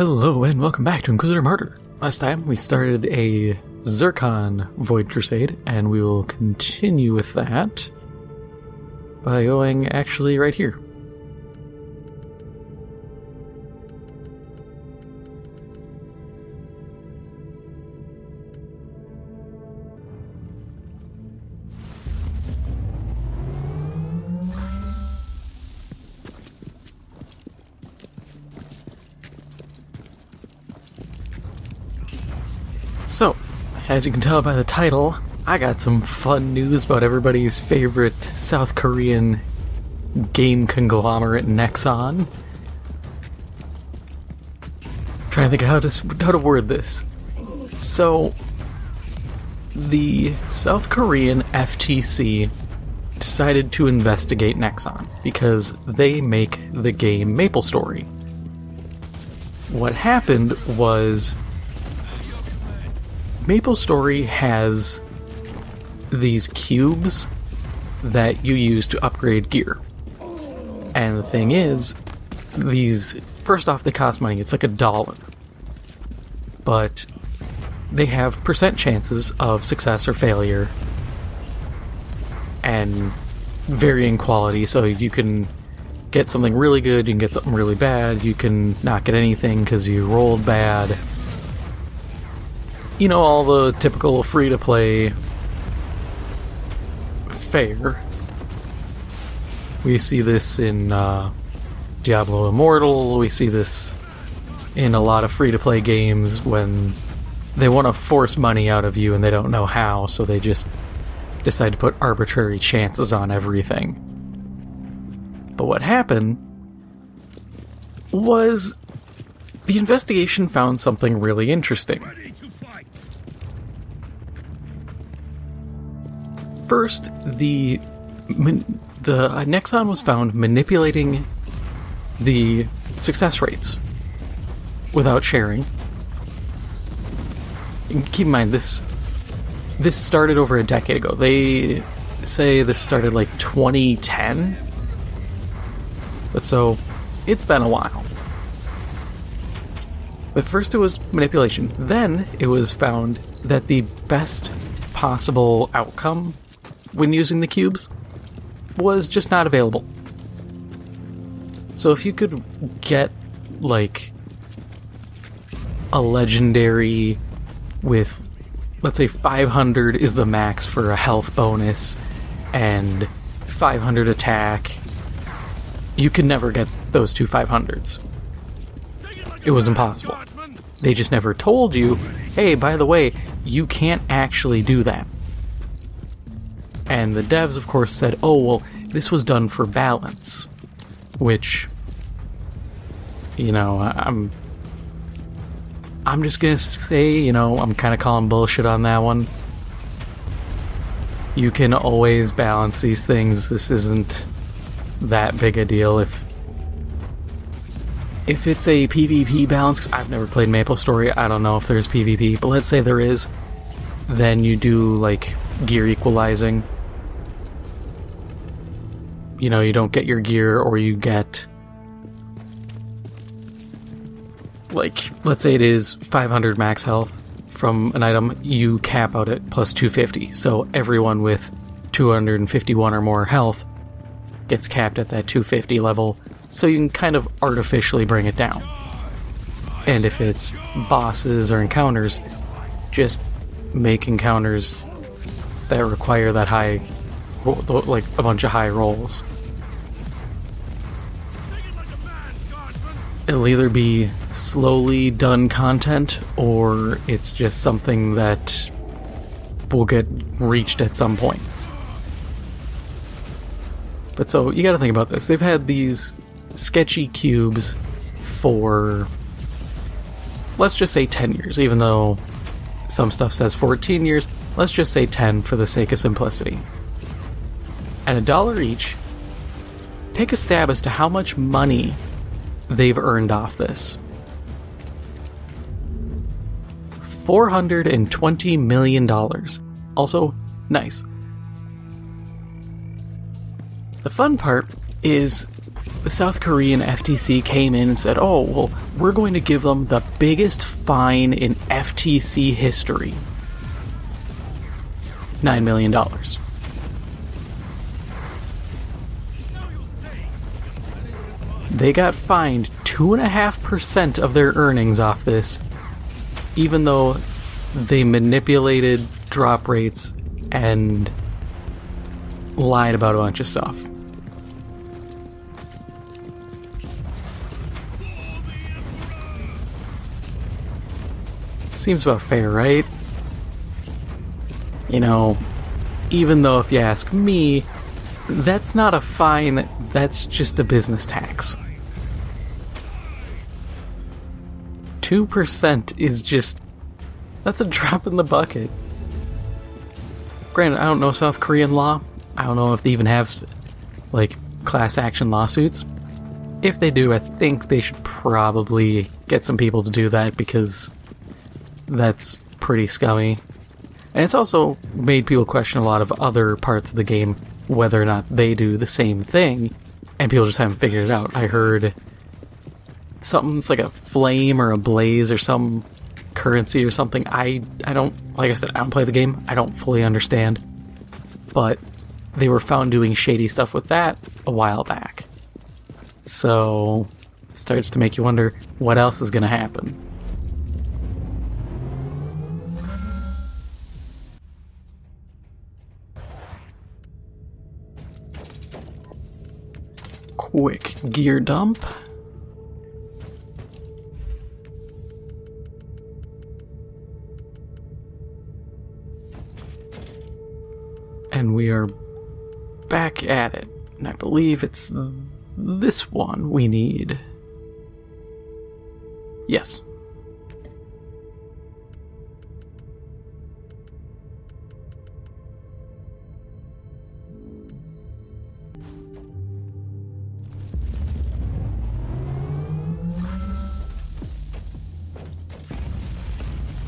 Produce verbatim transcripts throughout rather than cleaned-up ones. Hello and welcome back to Inquisitor Martyr. Last time we started a Zircon Void Crusade, and we will continue with that by going actually right here. So, as you can tell by the title, I got some fun news about everybody's favorite South Korean game conglomerate, Nexon. I'm trying to think of how to, how to word this. So, the South Korean F T C decided to investigate Nexon because they make the game MapleStory. What happened was, MapleStory has these cubes that you use to upgrade gear. And the thing is, these, first off, they cost money. It's like a dollar. But they have percent chances of success or failure and varying quality. So you can get something really good, you can get something really bad, you can not get anything because you rolled bad. You know, all the typical free-to-play fare. We see this in uh, Diablo Immortal, we see this in a lot of free-to-play games when they want to force money out of you and they don't know how, so they just decide to put arbitrary chances on everything. But what happened was the investigation found something really interesting. First, the the Nexon was found manipulating the success rates without sharing. And keep in mind, this this started over a decade ago. They say this started like twenty ten, but so it's been a while. But first, it was manipulation. Then it was found that the best possible outcome when using the cubes was just not available. So if you could get like a legendary with, let's say, five hundred is the max for a health bonus and five hundred attack, you could never get those two five hundreds. It was impossible. They just never told you, hey, by the way, you can't actually do that. And the devs, of course, said, oh, well, this was done for balance. Which, you know, I'm... I'm just gonna say, you know, I'm kind of calling bullshit on that one. You can always balance these things. This isn't that big a deal. If if it's a PvP balance, because I've never played MapleStory, I don't know if there's PvP, but let's say there is, then you do, like, gear equalizing. You know, you don't get your gear, or you get, like, let's say it is five hundred max health from an item, you cap out at plus two fifty, so everyone with two hundred fifty-one or more health gets capped at that two fifty level, so you can kind of artificially bring it down. And if it's bosses or encounters, just make encounters that require that high, like a bunch of high rolls. It'll either be slowly done content, or it's just something that will get reached at some point. But so, you gotta think about this. They've had these sketchy cubes for, let's just say ten years, even though some stuff says fourteen years. Let's just say ten for the sake of simplicity. At a dollar each, take a stab as to how much money they've earned off this. four hundred twenty million dollars. Also, nice. The fun part is the South Korean F T C came in and said, oh, well, we're going to give them the biggest fine in F T C history. Nine million dollars. They got fined two and a half percent of their earnings off this, even though they manipulated drop rates and lied about a bunch of stuff. Seems about fair, right? You know, even though if you ask me, that's not a fine, that's just a business tax. two percent is just... that's a drop in the bucket. Granted, I don't know South Korean law. I don't know if they even have, like, class action lawsuits. If they do, I think they should probably get some people to do that, because that's pretty scummy. And it's also made people question a lot of other parts of the game, whether or not they do the same thing, and people just haven't figured it out. I heard something's like a flame or a blaze or some currency or something. I, I don't, like I said, I don't play the game. I don't fully understand. But they were found doing shady stuff with that a while back. So it starts to make you wonder what else is going to happen. Quick gear dump. And we are back at it. And I believe it's this one we need. Yes.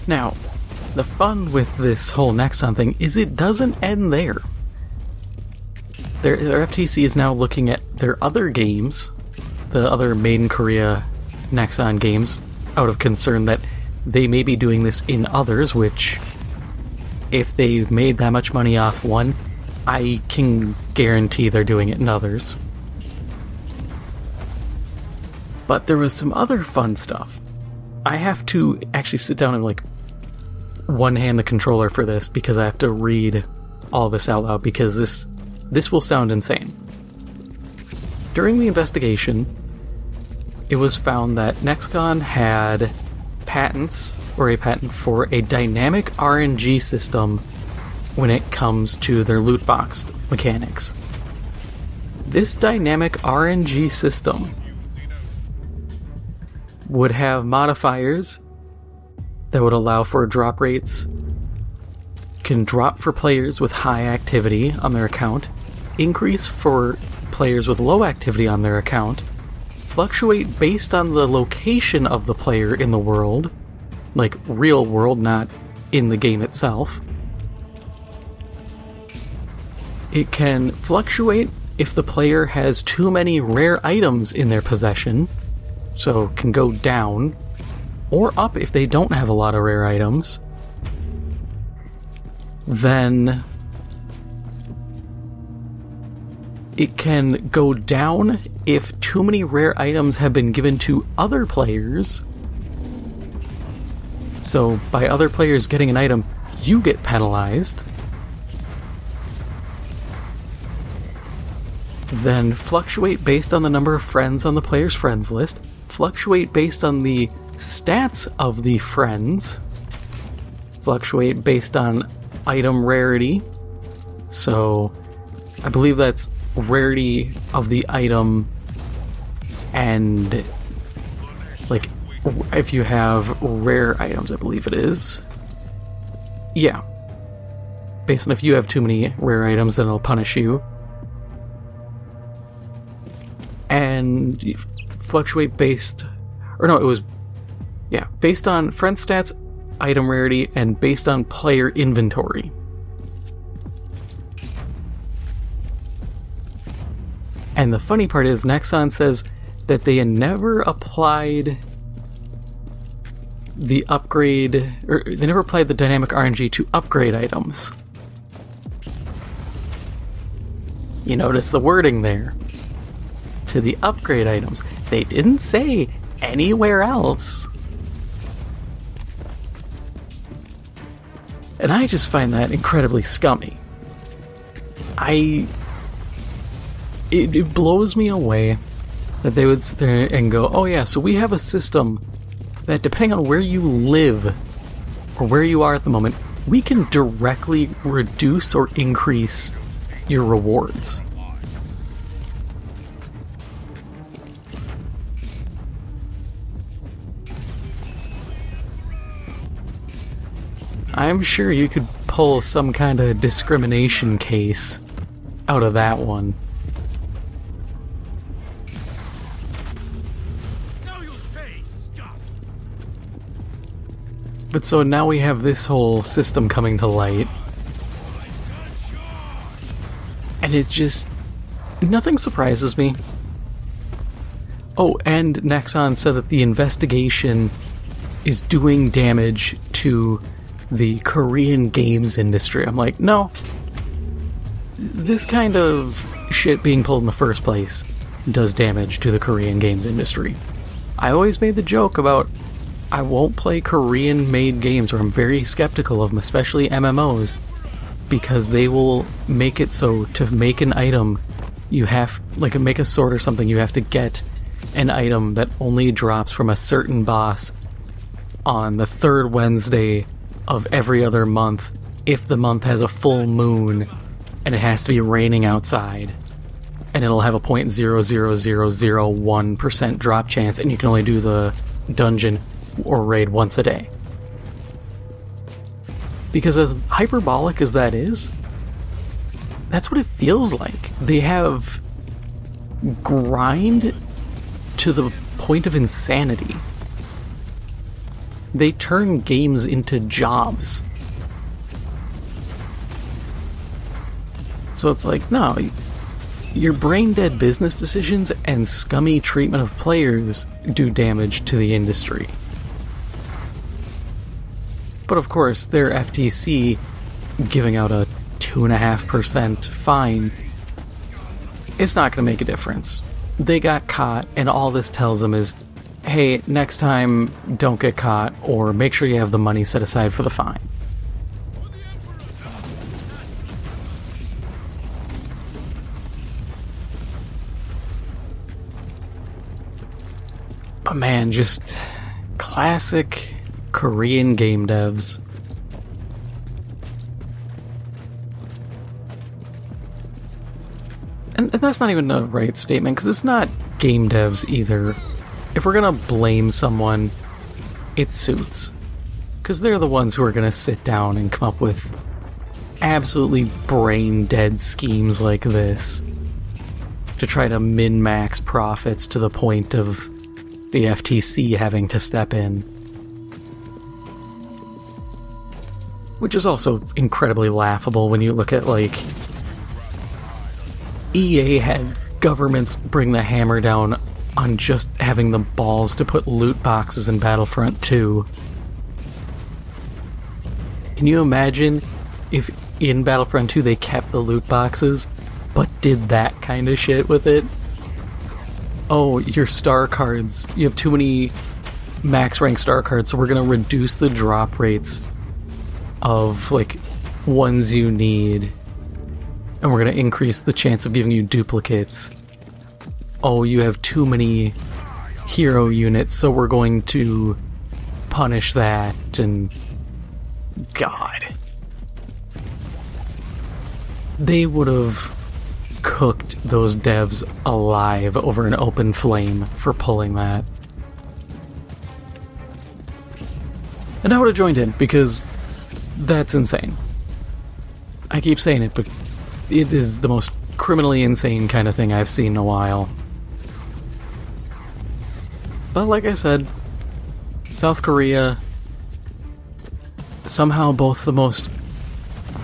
Now, the fun with this whole Nexon thing is it doesn't end there. Their, their F T C is now looking at their other games, the other Made in Korea Nexon games, out of concern that they may be doing this in others, which, if they've made that much money off one, I can guarantee they're doing it in others. But there was some other fun stuff. I have to actually sit down and, like, one-hand the controller for this, because I have to read all this out loud, because this this will sound insane. During the investigation, it was found that Nexon had patents, or a patent for a dynamic R N G system when it comes to their loot box mechanics. This dynamic R N G system would have modifiers that would allow for drop rates, can drop for players with high activity on their account, increase for players with low activity on their account, fluctuate based on the location of the player in the world, like real world, not in the game itself. It can fluctuate if the player has too many rare items in their possession, so can go down, or up if they don't have a lot of rare items. Then it can go down if too many rare items have been given to other players. So by other players getting an item, you get penalized. Then fluctuate based on the number of friends on the player's friends list, fluctuate based on the stats of the friends, fluctuate based on item rarity. So I believe that's rarity of the item, and like if you have rare items, I believe it is. Yeah. Based on if you have too many rare items, then it'll punish you. And you fluctuate based, or no, it was, yeah, based on friend stats, item rarity, and based on player inventory. And the funny part is Nexon says that they never applied the upgrade, or they never applied the dynamic R N G to upgrade items. You notice the wording there. To the upgrade items. They didn't say anywhere else. And I just find that incredibly scummy. I... It, it blows me away that they would sit there and go, oh yeah, so we have a system that depending on where you live or where you are at the moment, we can directly reduce or increase your rewards. I'm sure you could pull some kind of discrimination case out of that one. But so now we have this whole system coming to light. And it's just... nothing surprises me. Oh, and Nexon said that the investigation is doing damage to the Korean games industry. I'm like, no. This kind of shit being pulled in the first place does damage to the Korean games industry. I always made the joke about I won't play Korean-made games, or I'm very skeptical of them, especially M M Os, because they will make it so to make an item you have, like make a sword or something, you have to get an item that only drops from a certain boss on the third Wednesday of every other month, if the month has a full moon and it has to be raining outside, and it'll have a zero point zero zero zero zero one percent drop chance, and you can only do the dungeon or raid once a day. Because as hyperbolic as that is, that's what it feels like. They have grind to the point of insanity. They turn games into jobs. So it's like, no, your brain-dead business decisions and scummy treatment of players do damage to the industry. But of course, their F T C giving out a two point five percent fine, it's not going to make a difference. They got caught, and all this tells them is, hey, next time, don't get caught, or make sure you have the money set aside for the fine. But man, just classic Korean game devs. And, and that's not even a right statement, because it's not game devs either. If we're gonna blame someone, it's suits. Because they're the ones who are gonna sit down and come up with absolutely brain-dead schemes like this to try to min-max profits to the point of the F T C having to step in. Which is also incredibly laughable when you look at, like, E A had governments bring the hammer down on just having the balls to put loot boxes in Battlefront two. Can you imagine if in Battlefront two they kept the loot boxes, but did that kind of shit with it? Oh, your star cards, you have too many max rank star cards, so we're gonna reduce the drop rates of, like, ones you need, and we're gonna increase the chance of giving you duplicates. Oh, you have too many hero units, so we're going to punish that, and... God. They would have cooked those devs alive over an open flame for pulling that. And I would have joined in, because that's insane. I keep saying it, but it is the most criminally insane kind of thing I've seen in a while. But like I said, South Korea, somehow both the most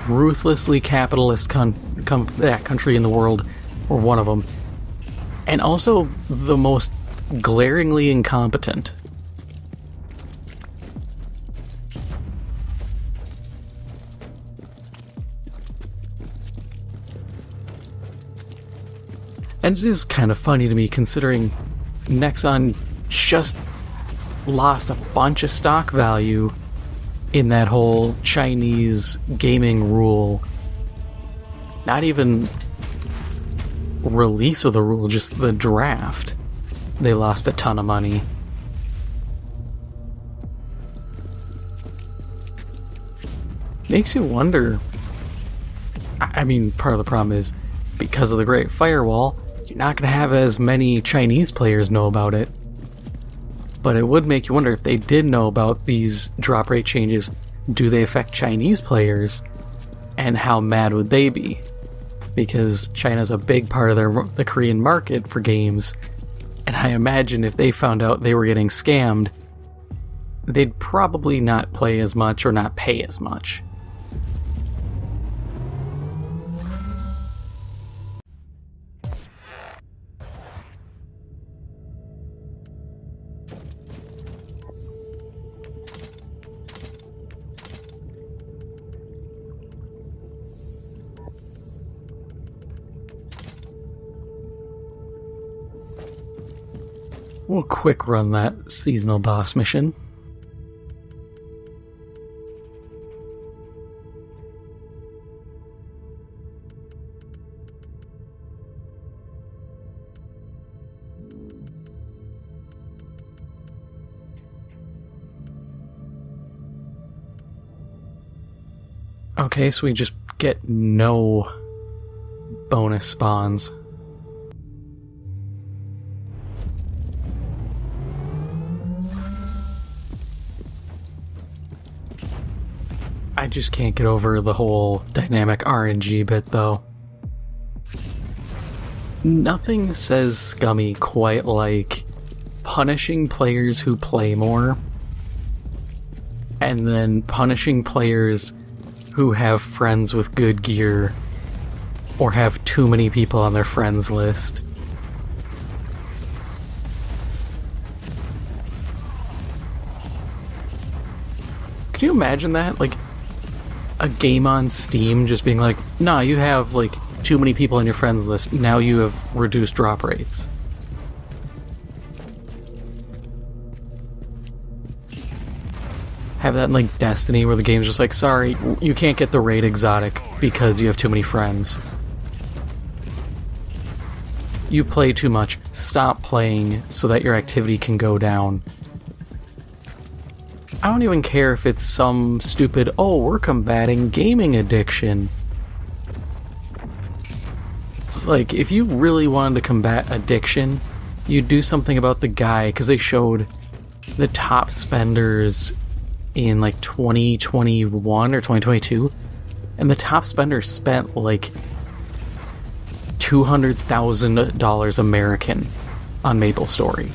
ruthlessly capitalist con com that country in the world, or one of them, and also the most glaringly incompetent. And it is kind of funny to me, considering Nexon just lost a bunch of stock value in that whole Chinese gaming rule. Not even release of the rule, just the draft. They lost a ton of money. Makes you wonder. I mean, part of the problem is, because of the Great Firewall, you're not going to have as many Chinese players know about it. But it would make you wonder, if they did know about these drop rate changes, do they affect Chinese players, and how mad would they be? Because China's a big part of their, the Korean market for games, and I imagine if they found out they were getting scammed, they'd probably not play as much or not pay as much. We'll quick run that seasonal boss mission. Okay, so we just get no bonus spawns. I just can't get over the whole dynamic R N G bit, though. Nothing says scummy quite like punishing players who play more, and then punishing players who have friends with good gear, or have too many people on their friends list. Could you imagine that? Like, a game on Steam just being like, nah, you have like too many people on your friends list, now you have reduced drop rates. Have that in like Destiny, where the game's just like, sorry, you can't get the raid exotic because you have too many friends. You play too much, stop playing so that your activity can go down. I don't even care if it's some stupid, oh, we're combating gaming addiction. It's like, if you really wanted to combat addiction, you'd do something about the guy, because they showed the top spenders in like twenty twenty-one or twenty twenty-two, and the top spender spent like two hundred thousand dollars American on MapleStory.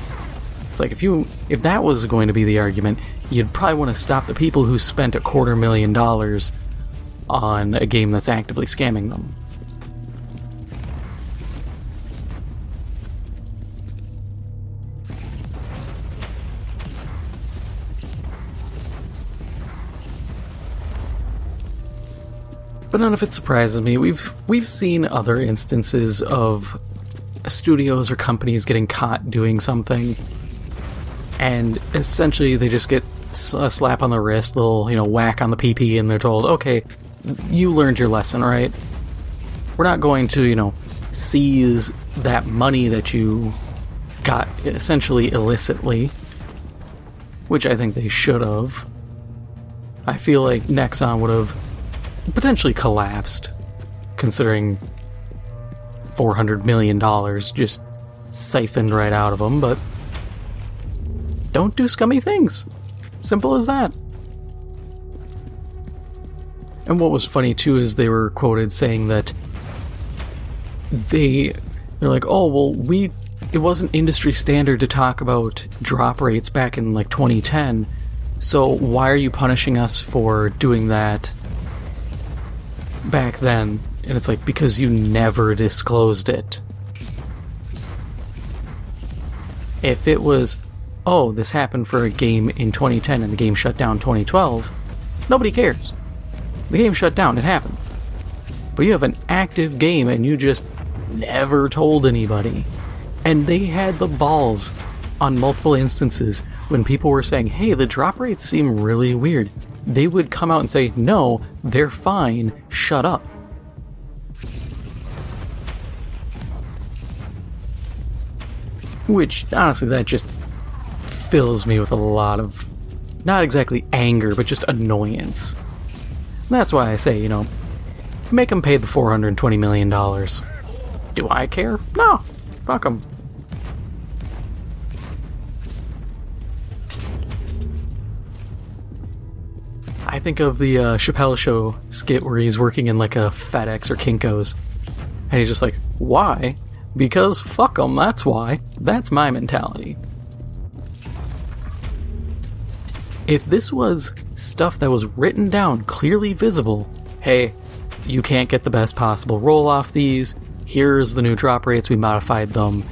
It's like, if you if that was going to be the argument, you'd probably want to stop the people who spent a quarter million dollars on a game that's actively scamming them. But none of it surprises me. We've we've seen other instances of studios or companies getting caught doing something, and essentially they just get a slap on the wrist, little, you know, whack on the P P, and they're told, okay, you learned your lesson, right? We're not going to, you know, seize that money that you got essentially illicitly, which I think they should have. I feel like Nexon would have potentially collapsed, considering four hundred million dollars just siphoned right out of them, but don't do scummy things. Simple as that. And what was funny too is they were quoted saying that they they're like, oh well, we it wasn't industry standard to talk about drop rates back in like twenty ten, so why are you punishing us for doing that back then? And it's like, because you never disclosed it. If it was, oh, this happened for a game in twenty ten and the game shut down twenty twelve, nobody cares. The game shut down, it happened. But you have an active game and you just never told anybody. And they had the balls on multiple instances when people were saying, hey, the drop rates seem really weird. They would come out and say, no, they're fine, shut up. Which, honestly, that just fills me with a lot of, not exactly anger, but just annoyance. That's why I say, you know, make them pay the four hundred twenty million dollars. Do I care? No. Fuck them. I think of the uh, Chappelle Show skit where he's working in like a FedEx or Kinko's, and he's just like, why? Because fuck them, that's why. That's my mentality. If this was stuff that was written down, clearly visible, hey, you can't get the best possible roll off these, here's the new drop rates, we modified them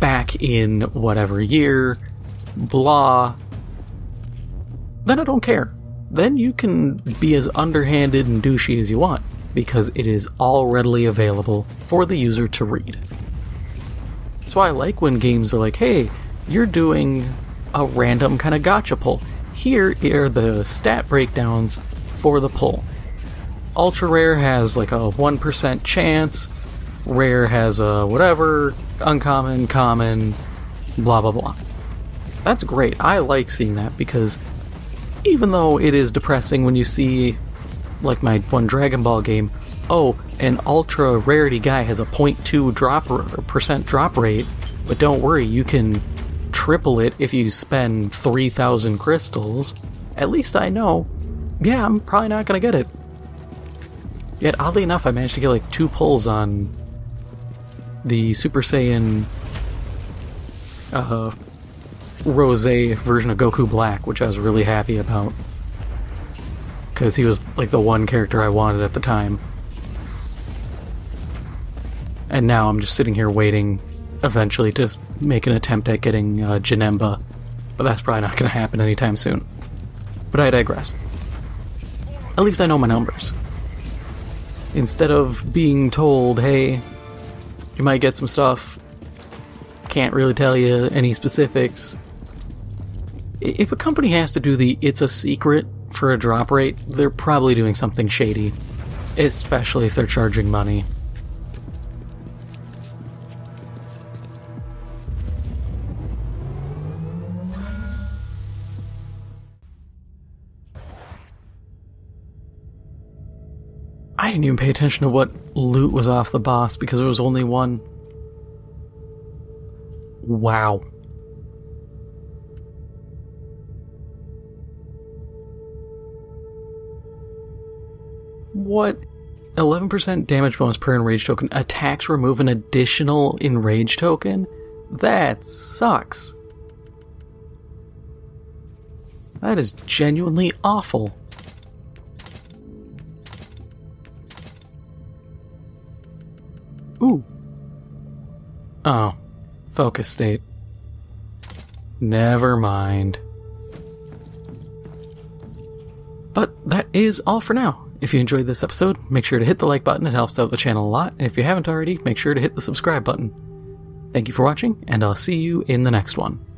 back in whatever year, blah, then I don't care. Then you can be as underhanded and douchey as you want, because it is all readily available for the user to read. That's why I like when games are like, hey, you're doing a random kind of gotcha pull. Here are the stat breakdowns for the pull. Ultra Rare has like a one percent chance, Rare has a whatever, Uncommon, Common, blah blah blah. That's great. I like seeing that because even though it is depressing when you see, like my one Dragon Ball game, oh, an Ultra Rarity guy has a zero point two drop or percent drop rate, but don't worry, you can triple it if you spend three thousand crystals, at least I know, yeah, I'm probably not going to get it. Yet, oddly enough, I managed to get like two pulls on the Super Saiyan uh, Rose version of Goku Black, which I was really happy about, because he was like the one character I wanted at the time. And now I'm just sitting here waiting eventually to make an attempt at getting uh, Janemba, but that's probably not going to happen anytime soon. But I digress. At least I know my numbers. Instead of being told, hey, you might get some stuff, can't really tell you any specifics. If a company has to do the it's a secret for a drop rate, they're probably doing something shady, especially if they're charging money. I didn't even pay attention to what loot was off the boss because there was only one. Wow. What? eleven percent damage bonus per enrage token. Attacks remove an additional enrage token? That sucks. That is genuinely awful. Ooh. Oh. Focus state. Never mind. But that is all for now. If you enjoyed this episode, make sure to hit the like button, it helps out the channel a lot, and if you haven't already, make sure to hit the subscribe button. Thank you for watching, and I'll see you in the next one.